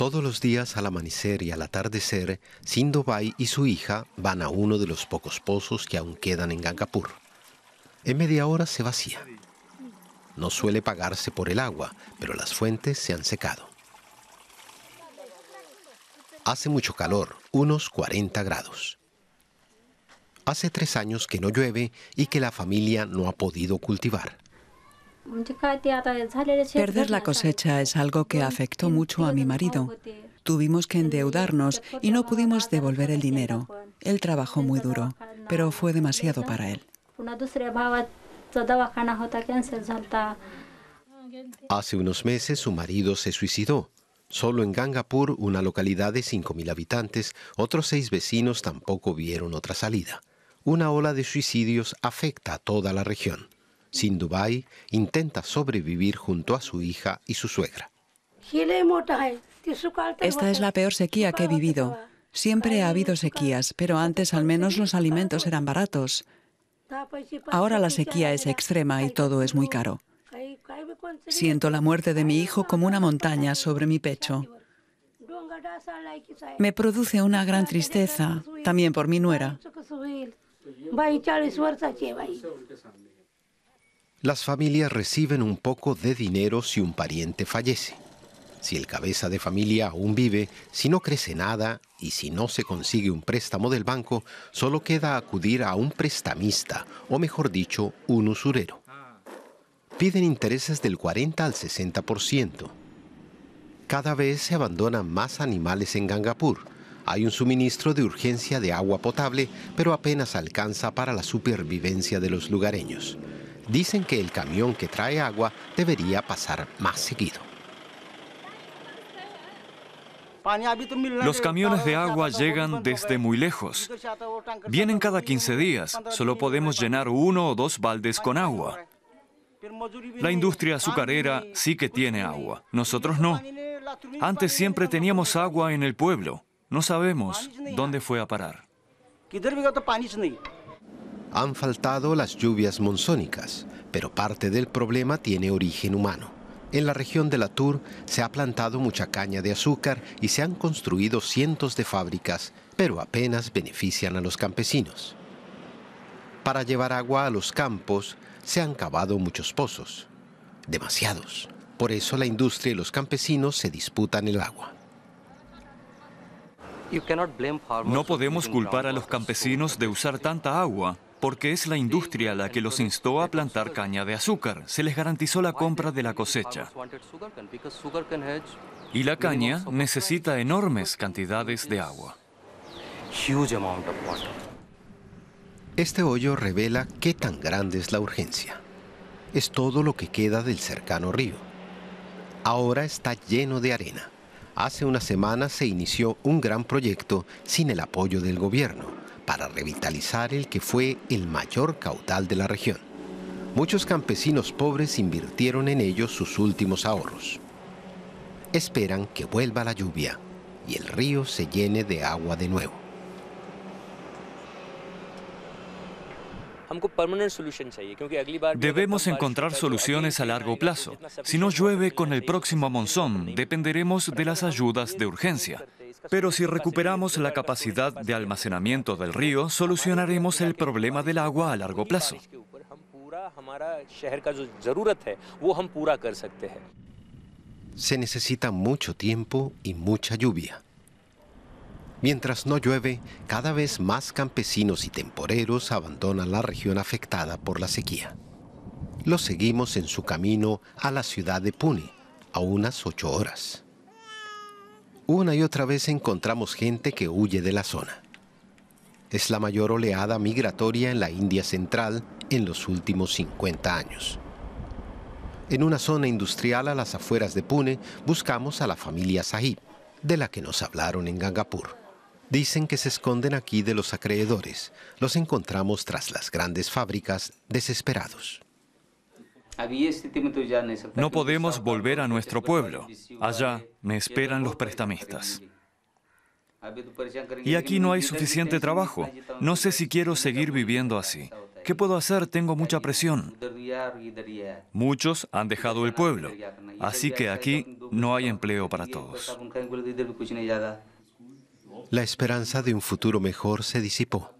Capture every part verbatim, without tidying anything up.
Todos los días al amanecer y al atardecer, Sindhubai y su hija van a uno de los pocos pozos que aún quedan en Gangapur. En media hora se vacía. No suele pagarse por el agua, pero las fuentes se han secado. Hace mucho calor, unos cuarenta grados. Hace tres años que no llueve y que la familia no ha podido cultivar. Perder la cosecha es algo que afectó mucho a mi marido. Tuvimos que endeudarnos y no pudimos devolver el dinero. Él trabajó muy duro, pero fue demasiado para él. Hace unos meses su marido se suicidó. Solo en Gangapur, una localidad de cinco mil habitantes, otros seis vecinos tampoco vieron otra salida. Una ola de suicidios afecta a toda la región. Sindhubai intenta sobrevivir junto a su hija y su suegra. Esta es la peor sequía que he vivido. Siempre ha habido sequías, pero antes al menos los alimentos eran baratos. Ahora la sequía es extrema y todo es muy caro. Siento la muerte de mi hijo como una montaña sobre mi pecho. Me produce una gran tristeza, también por mi nuera. Las familias reciben un poco de dinero si un pariente fallece. Si el cabeza de familia aún vive, si no crece nada y si no se consigue un préstamo del banco, solo queda acudir a un prestamista, o mejor dicho, un usurero. Piden intereses del cuarenta al sesenta por ciento. Cada vez se abandonan más animales en Gangapur. Hay un suministro de urgencia de agua potable, pero apenas alcanza para la supervivencia de los lugareños. Dicen que el camión que trae agua debería pasar más seguido. Los camiones de agua llegan desde muy lejos. Vienen cada quince días. Solo podemos llenar uno o dos baldes con agua. La industria azucarera sí que tiene agua. Nosotros no. Antes siempre teníamos agua en el pueblo. No sabemos dónde fue a parar. Han faltado las lluvias monzónicas, pero parte del problema tiene origen humano. En la región de Latur se ha plantado mucha caña de azúcar y se han construido cientos de fábricas, pero apenas benefician a los campesinos. Para llevar agua a los campos se han cavado muchos pozos, demasiados. Por eso la industria y los campesinos se disputan el agua. No podemos culpar a los campesinos de usar tanta agua, porque es la industria la que los instó a plantar caña de azúcar. Se les garantizó la compra de la cosecha. Y la caña necesita enormes cantidades de agua. Este hoyo revela qué tan grande es la urgencia. Es todo lo que queda del cercano río. Ahora está lleno de arena. Hace una semana se inició un gran proyecto sin el apoyo del gobierno para revitalizar el que fue el mayor caudal de la región. Muchos campesinos pobres invirtieron en ello sus últimos ahorros. Esperan que vuelva la lluvia y el río se llene de agua de nuevo. Debemos encontrar soluciones a largo plazo. Si no llueve con el próximo monzón, dependeremos de las ayudas de urgencia. Pero si recuperamos la capacidad de almacenamiento del río, solucionaremos el problema del agua a largo plazo. Se necesita mucho tiempo y mucha lluvia. Mientras no llueve, cada vez más campesinos y temporeros abandonan la región afectada por la sequía. Los seguimos en su camino a la ciudad de Pune, a unas ocho horas. Una y otra vez encontramos gente que huye de la zona. Es la mayor oleada migratoria en la India central en los últimos cincuenta años. En una zona industrial a las afueras de Pune, buscamos a la familia Sahib, de la que nos hablaron en Gangapur. Dicen que se esconden aquí de los acreedores. Los encontramos tras las grandes fábricas, desesperados. No podemos volver a nuestro pueblo. Allá me esperan los prestamistas. Y aquí no hay suficiente trabajo. No sé si quiero seguir viviendo así. ¿Qué puedo hacer? Tengo mucha presión. Muchos han dejado el pueblo. Así que aquí no hay empleo para todos. La esperanza de un futuro mejor se disipó.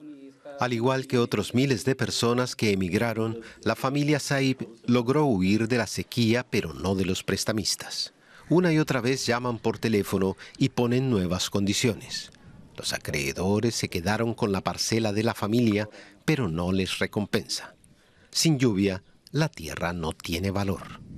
Al igual que otros miles de personas que emigraron, la familia Saib logró huir de la sequía, pero no de los prestamistas. Una y otra vez llaman por teléfono y ponen nuevas condiciones. Los acreedores se quedaron con la parcela de la familia, pero no les recompensa. Sin lluvia, la tierra no tiene valor.